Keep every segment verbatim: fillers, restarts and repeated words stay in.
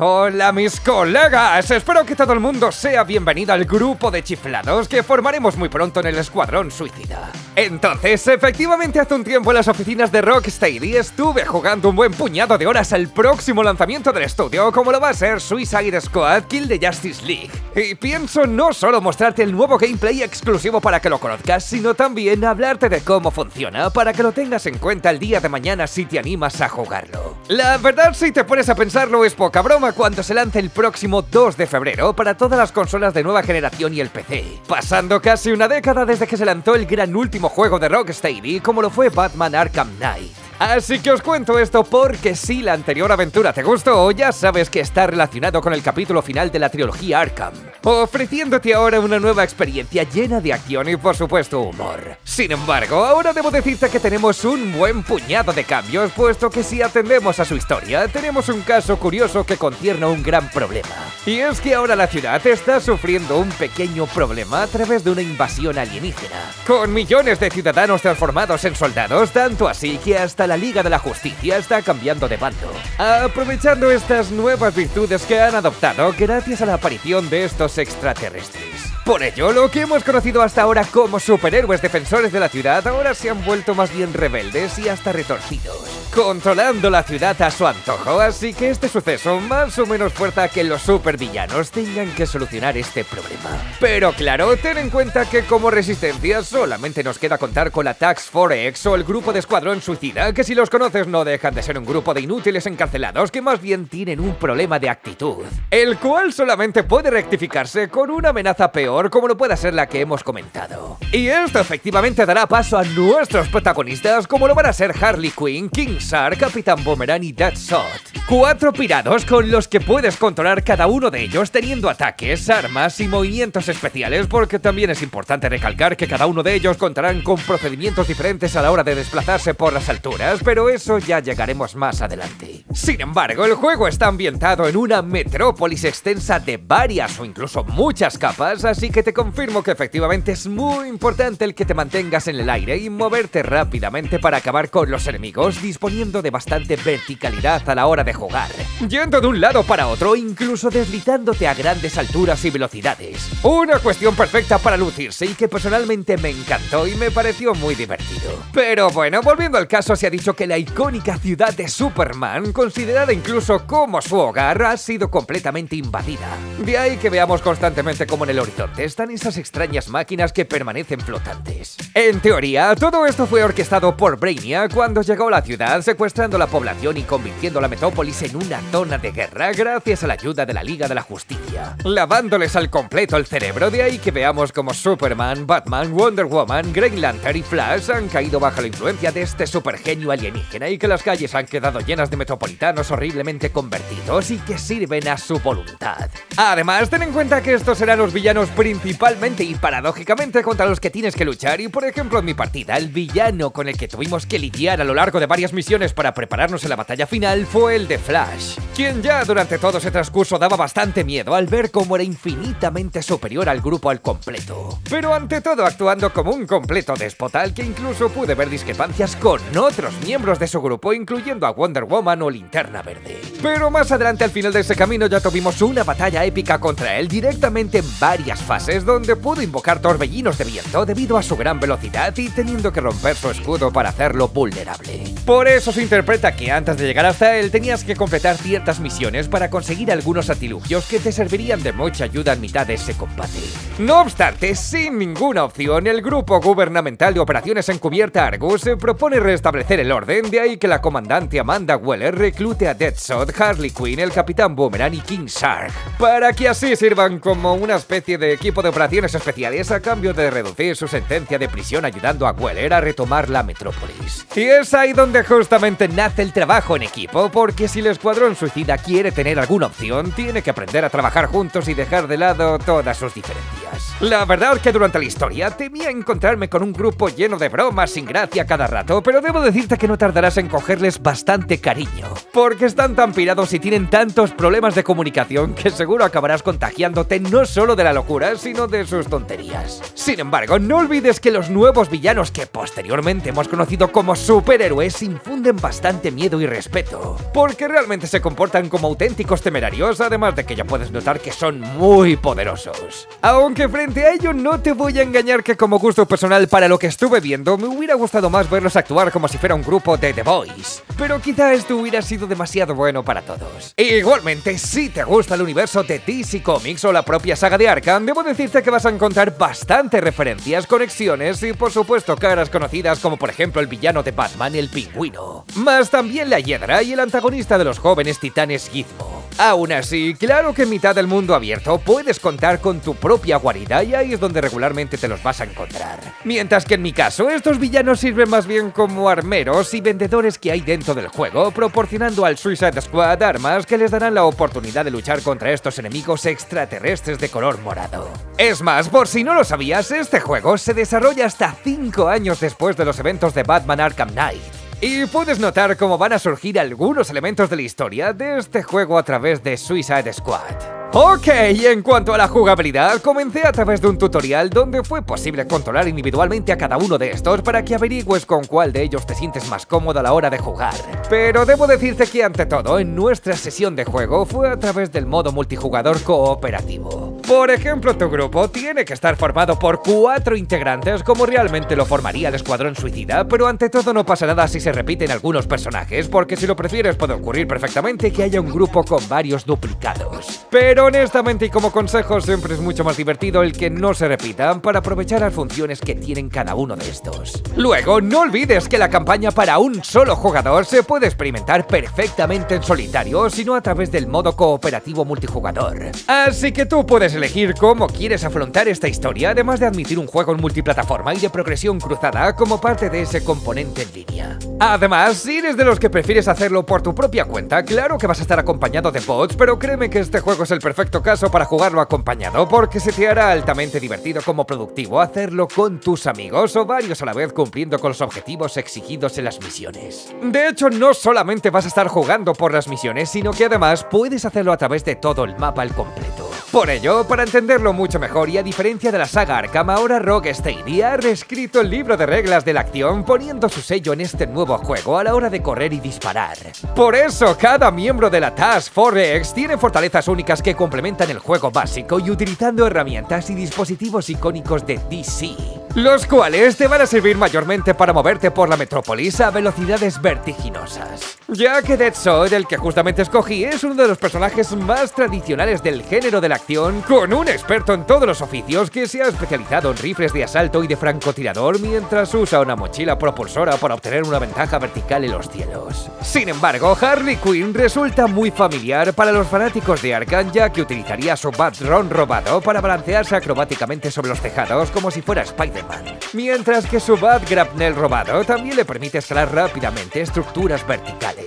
Hola mis colegas, espero que todo el mundo sea bienvenido al grupo de chiflados que formaremos muy pronto en el Escuadrón Suicida. Entonces, efectivamente hace un tiempo en las oficinas de Rocksteady estuve jugando un buen puñado de horas al próximo lanzamiento del estudio, como lo va a ser Suicide Squad Kill the Justice League. Y pienso no solo mostrarte el nuevo gameplay exclusivo para que lo conozcas, sino también hablarte de cómo funciona para que lo tengas en cuenta el día de mañana si te animas a jugarlo. La verdad, si te pones a pensarlo, es poca broma cuando se lance el próximo dos de febrero para todas las consolas de nueva generación y el P C, pasando casi una década desde que se lanzó el gran último juego de Rocksteady como lo fue Batman Arkham Knight. Así que os cuento esto porque si la anterior aventura te gustó, ya sabes que está relacionado con el capítulo final de la trilogía Arkham, ofreciéndote ahora una nueva experiencia llena de acción y por supuesto humor. Sin embargo, ahora debo decirte que tenemos un buen puñado de cambios, puesto que si atendemos a su historia, tenemos un caso curioso que concierne a un gran problema. Y es que ahora la ciudad está sufriendo un pequeño problema a través de una invasión alienígena, con millones de ciudadanos transformados en soldados, tanto así que hasta la Liga de la Justicia está cambiando de bando, aprovechando estas nuevas virtudes que han adoptado gracias a la aparición de estos extraterrestres. Por ello, lo que hemos conocido hasta ahora como superhéroes defensores de la ciudad ahora se han vuelto más bien rebeldes y hasta retorcidos, controlando la ciudad a su antojo, así que este suceso más o menos fuerza a que los supervillanos tengan que solucionar este problema. Pero claro, ten en cuenta que como resistencia solamente nos queda contar con la Task Force X o el grupo de Escuadrón Suicida, que si los conoces no dejan de ser un grupo de inútiles encarcelados que más bien tienen un problema de actitud, el cual solamente puede rectificarse con una amenaza peor como no pueda ser la que hemos comentado. Y esto efectivamente dará paso a nuestros protagonistas, como lo van a ser Harley Quinn, King Shark, Capitán Boomerang y Deadshot. Cuatro pirados con los que puedes controlar cada uno de ellos teniendo ataques, armas y movimientos especiales, porque también es importante recalcar que cada uno de ellos contarán con procedimientos diferentes a la hora de desplazarse por las alturas, pero eso ya llegaremos más adelante. Sin embargo, el juego está ambientado en una metrópolis extensa de varias o incluso muchas capas, así que te confirmo que efectivamente es muy importante el que te mantengas en el aire y moverte rápidamente para acabar con los enemigos, disponiendo de bastante verticalidad a la hora de jugar, yendo de un lado para otro, incluso deslizándote a grandes alturas y velocidades. Una cuestión perfecta para lucirse y que personalmente me encantó y me pareció muy divertido. Pero bueno, volviendo al caso, se ha dicho que la icónica ciudad de Superman, considerada incluso como su hogar, ha sido completamente invadida. De ahí que veamos constantemente como en el horizonte están esas extrañas máquinas que permanecen flotantes. En teoría, todo esto fue orquestado por Brainiac cuando llegó a la ciudad, secuestrando a la población y convirtiendo la metrópolis en una zona de guerra gracias a la ayuda de la Liga de la Justicia, lavándoles al completo el cerebro. De ahí que veamos como Superman, Batman, Wonder Woman, Green Lantern y Flash han caído bajo la influencia de este supergenio alienígena y que las calles han quedado llenas de metropolitanos horriblemente convertidos y que sirven a su voluntad. Además, ten en cuenta que estos serán los villanos principales Principalmente y paradójicamente contra los que tienes que luchar, y por ejemplo en mi partida el villano con el que tuvimos que lidiar a lo largo de varias misiones para prepararnos en la batalla final fue el de Flash, quien ya durante todo ese transcurso daba bastante miedo al ver cómo era infinitamente superior al grupo al completo, pero ante todo actuando como un completo déspota, al que incluso pude ver discrepancias con otros miembros de su grupo, incluyendo a Wonder Woman o Linterna Verde. Pero más adelante, al final de ese camino, ya tuvimos una batalla épica contra él directamente en varias fases, es donde pudo invocar torbellinos de viento debido a su gran velocidad y teniendo que romper su escudo para hacerlo vulnerable. Por eso se interpreta que antes de llegar hasta él tenías que completar ciertas misiones para conseguir algunos artilugios que te servirían de mucha ayuda en mitad de ese combate. No obstante, sin ninguna opción, el grupo gubernamental de operaciones encubierta Argus se propone restablecer el orden, de ahí que la comandante Amanda Weller reclute a Deadshot, Harley Quinn, el Capitán Boomerang y King Shark, para que así sirvan como una especie de equipo de operaciones especiales a cambio de reducir su sentencia de prisión, ayudando a Weller a retomar la metrópolis. Y es ahí donde justamente nace el trabajo en equipo, porque si el Escuadrón Suicida quiere tener alguna opción, tiene que aprender a trabajar juntos y dejar de lado todas sus diferencias. gracias. La verdad es que durante la historia temía encontrarme con un grupo lleno de bromas sin gracia cada rato, pero debo decirte que no tardarás en cogerles bastante cariño, porque están tan pirados y tienen tantos problemas de comunicación que seguro acabarás contagiándote no solo de la locura, sino de sus tonterías. Sin embargo, no olvides que los nuevos villanos que posteriormente hemos conocido como superhéroes infunden bastante miedo y respeto, porque realmente se comportan como auténticos temerarios, además de que ya puedes notar que son muy poderosos. Aunque frente a ello no te voy a engañar que como gusto personal para lo que estuve viendo me hubiera gustado más verlos actuar como si fuera un grupo de The Boys, pero quizá esto hubiera sido demasiado bueno para todos. E igualmente, si te gusta el universo de D C Comics o la propia saga de Arkham, debo decirte que vas a encontrar bastantes referencias, conexiones y por supuesto caras conocidas como por ejemplo el villano de Batman, el Pingüino, más también la Hiedra y el antagonista de los jóvenes titanes Gizmo. Aún así, claro que en mitad del mundo abierto puedes contar con tu propia guarida y ahí es donde regularmente te los vas a encontrar. Mientras que en mi caso, estos villanos sirven más bien como armeros y vendedores que hay dentro del juego, proporcionando al Suicide Squad armas que les darán la oportunidad de luchar contra estos enemigos extraterrestres de color morado. Es más, por si no lo sabías, este juego se desarrolla hasta cinco años después de los eventos de Batman Arkham Knight. Y puedes notar cómo van a surgir algunos elementos de la historia de este juego a través de Suicide Squad. Ok, en cuanto a la jugabilidad, comencé a través de un tutorial donde fue posible controlar individualmente a cada uno de estos para que averigües con cuál de ellos te sientes más cómodo a la hora de jugar. Pero debo decirte que ante todo, en nuestra sesión de juego fue a través del modo multijugador cooperativo. Por ejemplo, tu grupo tiene que estar formado por cuatro integrantes como realmente lo formaría el Escuadrón Suicida, pero ante todo no pasa nada si se repiten algunos personajes, porque si lo prefieres puede ocurrir perfectamente que haya un grupo con varios duplicados. Pero Pero honestamente y como consejo siempre es mucho más divertido el que no se repitan para aprovechar las funciones que tienen cada uno de estos. Luego, no olvides que la campaña para un solo jugador se puede experimentar perfectamente en solitario, sino a través del modo cooperativo multijugador. Así que tú puedes elegir cómo quieres afrontar esta historia, además de admitir un juego en multiplataforma y de progresión cruzada como parte de ese componente en línea. Además, si eres de los que prefieres hacerlo por tu propia cuenta, claro que vas a estar acompañado de bots, pero créeme que este juego es el perfecto caso para jugarlo acompañado, porque se te hará altamente divertido como productivo hacerlo con tus amigos o varios a la vez, cumpliendo con los objetivos exigidos en las misiones. De hecho, no solamente vas a estar jugando por las misiones, sino que además puedes hacerlo a través de todo el mapa al completo. Por ello, para entenderlo mucho mejor y a diferencia de la saga Arkham, ahora Rocksteady ha reescrito el libro de reglas de la acción, poniendo su sello en este nuevo juego a la hora de correr y disparar. Por eso, cada miembro de la Task Force X tiene fortalezas únicas que complementan el juego básico y utilizando herramientas y dispositivos icónicos de D C, los cuales te van a servir mayormente para moverte por la metrópolis a velocidades vertiginosas. Ya que Deadshot, el que justamente escogí, es uno de los personajes más tradicionales del género de la acción, con un experto en todos los oficios que se ha especializado en rifles de asalto y de francotirador, mientras usa una mochila propulsora para obtener una ventaja vertical en los cielos. Sin embargo, Harley Quinn resulta muy familiar para los fanáticos de Arkham, ya que utilizaría su Bat-Drone robado para balancearse acrobáticamente sobre los tejados como si fuera Spider-Man. Mientras que su Bat Grapnel robado también le permite escalar rápidamente estructuras verticales.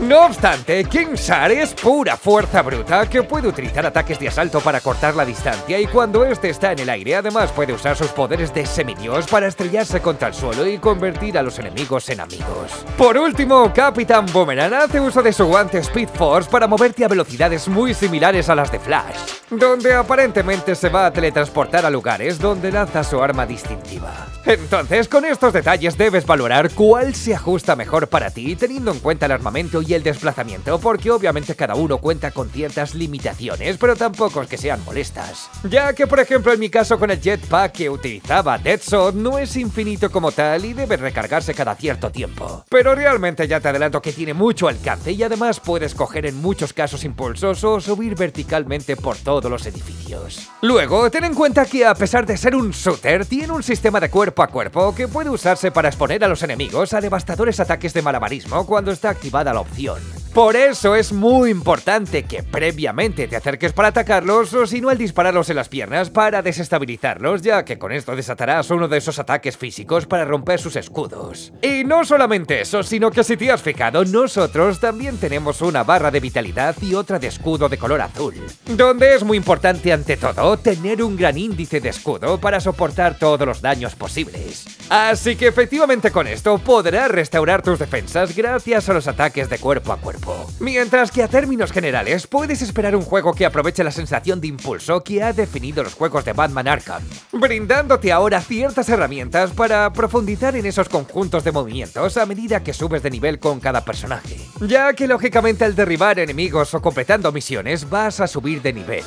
No obstante, King Shark es pura fuerza bruta que puede utilizar ataques de asalto para cortar la distancia, y cuando este está en el aire además puede usar sus poderes de semidios para estrellarse contra el suelo y convertir a los enemigos en amigos. Por último, Capitán Boomerang hace uso de su guante Speed Force para moverte a velocidades muy similares a las de Flash, donde aparentemente se va a teletransportar a lugares donde lanza su arma distinta. Entonces, con estos detalles debes valorar cuál se ajusta mejor para ti, teniendo en cuenta el armamento y el desplazamiento, porque obviamente cada uno cuenta con ciertas limitaciones, pero tampoco es que sean molestas. Ya que, por ejemplo, en mi caso con el jetpack que utilizaba Deadshot no es infinito como tal y debe recargarse cada cierto tiempo. Pero realmente ya te adelanto que tiene mucho alcance y además puedes coger en muchos casos impulsos o subir verticalmente por todos los edificios. Luego, ten en cuenta que a pesar de ser un shooter, tiene un sistema de cuerpo a cuerpo que puede usarse para exponer a los enemigos a devastadores ataques de malabarismo cuando está activada la opción. Por eso es muy importante que previamente te acerques para atacarlos, o si no al dispararlos en las piernas para desestabilizarlos, ya que con esto desatarás uno de esos ataques físicos para romper sus escudos. Y no solamente eso, sino que si te has fijado, nosotros también tenemos una barra de vitalidad y otra de escudo de color azul, donde es muy importante ante todo tener un gran índice de escudo para soportar todos los daños posibles. Así que efectivamente con esto podrás restaurar tus defensas gracias a los ataques de cuerpo a cuerpo. Mientras que a términos generales puedes esperar un juego que aproveche la sensación de impulso que ha definido los juegos de Batman Arkham, brindándote ahora ciertas herramientas para profundizar en esos conjuntos de movimientos a medida que subes de nivel con cada personaje, ya que lógicamente al derribar enemigos o completando misiones vas a subir de nivel.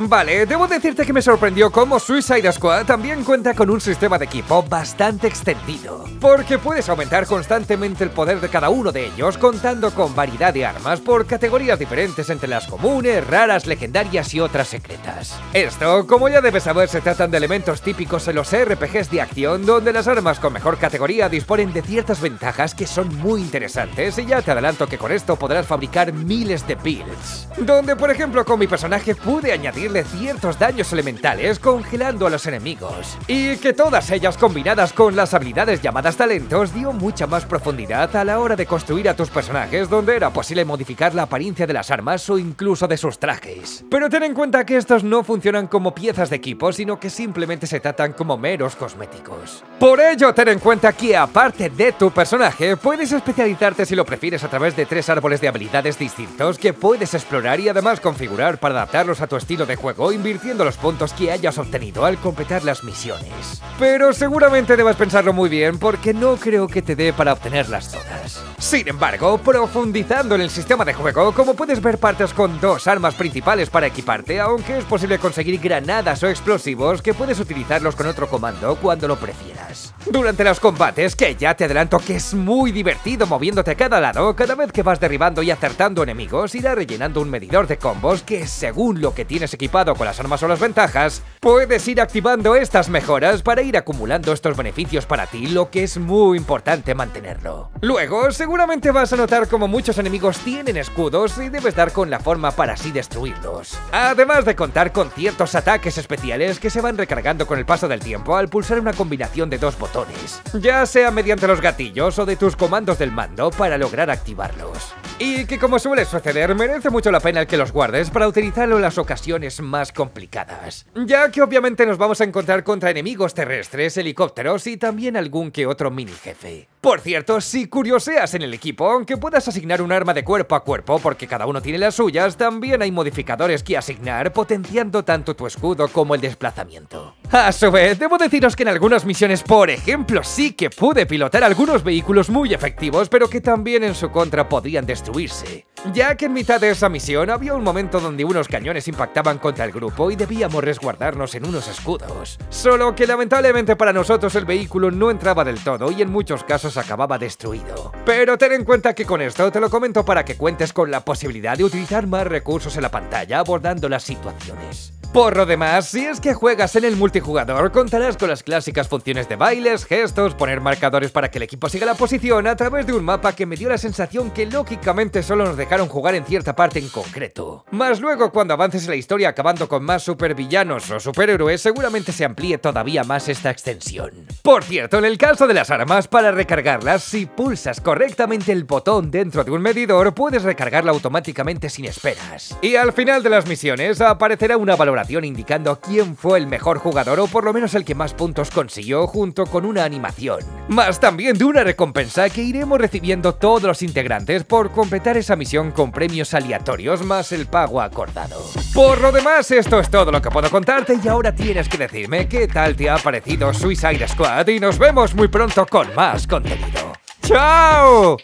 Vale, debo decirte que me sorprendió cómo Suicide Squad también cuenta con un sistema de equipo bastante extendido, porque puedes aumentar constantemente el poder de cada uno de ellos contando con variedad de armas por categorías diferentes entre las comunes, raras, legendarias y otras secretas. Esto, como ya debes saber, se tratan de elementos típicos en los R P Gs de acción donde las armas con mejor categoría disponen de ciertas ventajas que son muy interesantes, y ya te adelanto que con esto podrás fabricar miles de builds, donde por ejemplo con mi personaje pude añadir de ciertos daños elementales congelando a los enemigos, y que todas ellas combinadas con las habilidades llamadas talentos dio mucha más profundidad a la hora de construir a tus personajes, donde era posible modificar la apariencia de las armas o incluso de sus trajes. Pero ten en cuenta que estos no funcionan como piezas de equipo, sino que simplemente se tratan como meros cosméticos. Por ello ten en cuenta que aparte de tu personaje puedes especializarte si lo prefieres a través de tres árboles de habilidades distintos que puedes explorar y además configurar para adaptarlos a tu estilo de juego, invirtiendo los puntos que hayas obtenido al completar las misiones. Pero seguramente debas pensarlo muy bien, porque no creo que te dé para obtenerlas todas. Sin embargo, profundizando en el sistema de juego, como puedes ver, partes con dos armas principales para equiparte, aunque es posible conseguir granadas o explosivos que puedes utilizarlos con otro comando cuando lo prefieras. Durante los combates, que ya te adelanto que es muy divertido moviéndote a cada lado, cada vez que vas derribando y acertando enemigos irá rellenando un medidor de combos que, según lo que tienes equipado con las armas o las ventajas, puedes ir activando estas mejoras para ir acumulando estos beneficios para ti, lo que es muy importante mantenerlo. Luego, seguramente vas a notar como muchos enemigos tienen escudos y debes dar con la forma para así destruirlos. Además de contar con ciertos ataques especiales que se van recargando con el paso del tiempo al pulsar una combinación de dos botones, ya sea mediante los gatillos o de tus comandos del mando para lograr activarlos. Y que, como suele suceder, merece mucho la pena el que los guardes para utilizarlo en las ocasiones más complicadas, ya que obviamente nos vamos a encontrar contra enemigos terrestres, helicópteros y también algún que otro mini jefe. Por cierto, si curioseas en el equipo, aunque puedas asignar un arma de cuerpo a cuerpo porque cada uno tiene las suyas, también hay modificadores que asignar, potenciando tanto tu escudo como el desplazamiento. A su vez, debo deciros que en algunas misiones, por ejemplo, sí que pude pilotar algunos vehículos muy efectivos, pero que también en su contra podrían destruirse, ya que en mitad de esa misión había un momento donde unos cañones impactaban contra el grupo y debíamos resguardarnos en unos escudos, solo que lamentablemente para nosotros el vehículo no entraba del todo y en muchos casos acababa destruido. Pero ten en cuenta que con esto te lo comento para que cuentes con la posibilidad de utilizar más recursos en la pantalla abordando las situaciones. Por lo demás, si es que juegas en el multijugador, contarás con las clásicas funciones de bailes, gestos, poner marcadores para que el equipo siga la posición a través de un mapa que me dio la sensación que lógicamente solo nos dejaron jugar en cierta parte en concreto. Más luego, cuando avances en la historia acabando con más supervillanos o superhéroes, seguramente se amplíe todavía más esta extensión. Por cierto, en el caso de las armas, para recargarlas, si pulsas correctamente el botón dentro de un medidor, puedes recargarla automáticamente sin esperas. Y al final de las misiones aparecerá una valoración indicando quién fue el mejor jugador o por lo menos el que más puntos consiguió, junto con una animación, más también de una recompensa que iremos recibiendo todos los integrantes por completar esa misión con premios aleatorios más el pago acordado. Por lo demás, esto es todo lo que puedo contarte y ahora tienes que decirme qué tal te ha parecido Suicide Squad, y nos vemos muy pronto con más contenido. ¡Chao!